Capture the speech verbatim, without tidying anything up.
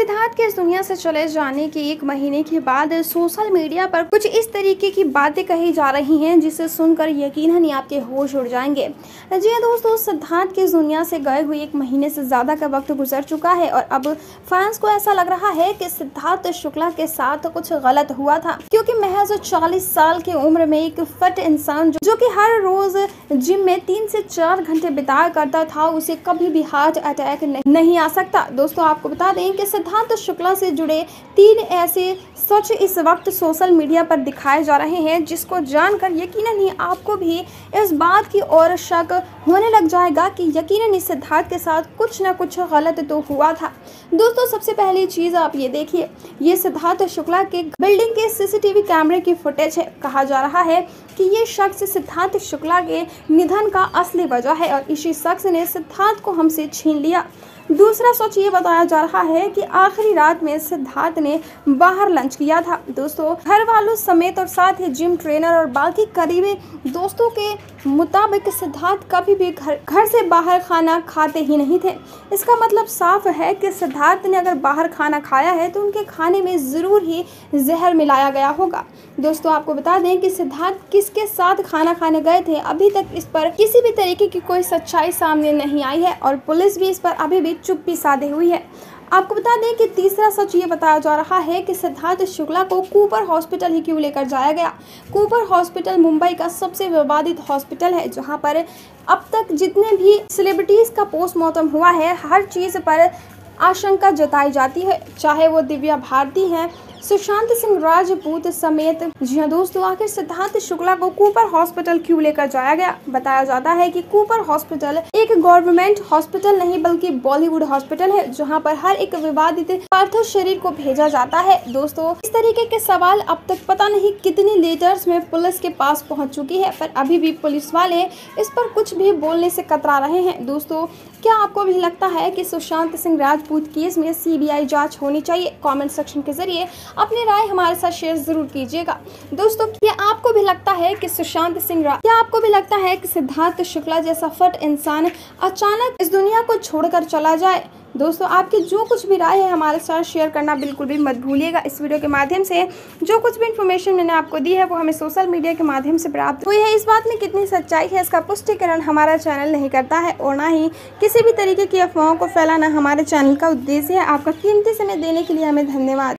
सिद्धार्थ के इस दुनिया से चले जाने के एक महीने के बाद सोशल मीडिया पर कुछ इस तरीके की बातें कही जा रही हैं जिसे सुनकर यकीनन ही आपके होश उड़ जाएंगे। जी हाँ दोस्तों, सिद्धार्थ के इस दुनिया से गए हुए एक महीने से ज़्यादा का वक्त गुजर चुका है और अब फैंस को ऐसा लग रहा है कि सिद्धार्थ शुक्ला के साथ कुछ गलत हुआ था, क्योंकि महज चालीस साल की उम्र में एक फिट इंसान जो कि हर रोज जिम में तीन से चार घंटे बिताया करता था, उसे कभी भी हार्ट अटैक नहीं आ सकता। दोस्तों आपको बता दें कि सिद्धार्थ शुक्ला से जुड़े तीन ऐसे सच इस वक्त सोशल मीडिया पर दिखाए जा रहे हैं जिसको जानकर यकीनन ही आपको भी इस बात की ओर शक होने लग जाएगा कि यकीनन ही सिद्धार्थ के साथ कुछ ना कुछ गलत तो हुआ था। दोस्तों सबसे पहली चीज़ आप ये देखिए, ये सिद्धार्थ शुक्ला के बिल्डिंग के सीसीटीवी कैमरे की फुटेज है। कहा जा रहा है कि ये शख्स सिद्धार्थ शुक्ला के निधन का असली वजह है और इसी शख्स ने सिद्धार्थ को हमसे छीन लिया। दूसरा सच ये बताया जा रहा है कि आखिरी रात में सिद्धार्थ ने बाहर लंच किया था। दोस्तों घर वालों समेत और साथ ही जिम ट्रेनर और बाकी करीबी दोस्तों के मुताबिक सिद्धार्थ कभी भी घर घर से बाहर खाना खाते ही नहीं थे। इसका मतलब साफ है कि सिद्धार्थ ने अगर बाहर खाना खाया है तो उनके खाने में ज़रूर ही जहर मिलाया गया होगा। दोस्तों आपको बता दें कि सिद्धार्थ किसके साथ खाना खाने गए थे, अभी तक इस पर किसी भी तरीके की कोई सच्चाई सामने नहीं आई है और पुलिस भी इस पर अभी भी चुप्पी साधे हुई है। आपको बता दें कि तीसरा सच ये बताया जा रहा है कि सिद्धार्थ शुक्ला को कूपर हॉस्पिटल ही क्यों लेकर जाया गया। कूपर हॉस्पिटल मुंबई का सबसे विवादित हॉस्पिटल है, जहां पर अब तक जितने भी सेलिब्रिटीज़ का पोस्टमार्टम हुआ है हर चीज़ पर आशंका जताई जाती है, चाहे वो दिव्या भारती हैं, सुशांत सिंह राजपूत समेत। जी हाँ दोस्तों, आखिर सिद्धार्थ शुक्ला को कूपर हॉस्पिटल क्यों लेकर जाया गया। बताया जाता है कि कूपर हॉस्पिटल एक गवर्नमेंट हॉस्पिटल नहीं बल्कि बॉलीवुड हॉस्पिटल है, जहां पर हर एक विवादित पार्थिव शरीर को भेजा जाता है। दोस्तों इस तरीके के सवाल अब तक पता नहीं कितनी लीडर्स में पुलिस के पास पहुँच चुकी है, पर अभी भी पुलिस वाले इस पर कुछ भी बोलने से कतरा रहे हैं। दोस्तों क्या आपको भी लगता है कि सुशांत सिंह राजपूत केस में सीबीआई जांच होनी चाहिए? कमेंट सेक्शन के जरिए अपनी राय हमारे साथ शेयर जरूर कीजिएगा। दोस्तों क्या आपको भी लगता है कि सुशांत सिंह राज क्या आपको भी लगता है कि सिद्धार्थ शुक्ला जैसा फट इंसान अचानक इस दुनिया को छोड़कर चला जाए? दोस्तों आपकी जो कुछ भी राय है हमारे साथ शेयर करना बिल्कुल भी मत भूलिएगा। इस वीडियो के माध्यम से जो कुछ भी इन्फॉर्मेशन मैंने आपको दी है वो हमें सोशल मीडिया के माध्यम से प्राप्त हुई है। इस बात में कितनी सच्चाई है इसका पुष्टिकरण हमारा चैनल नहीं करता है और ना ही किसी भी तरीके की अफवाहों को फैलाना हमारे चैनल का उद्देश्य है। आपका कीमती समय देने के लिए हमें धन्यवाद।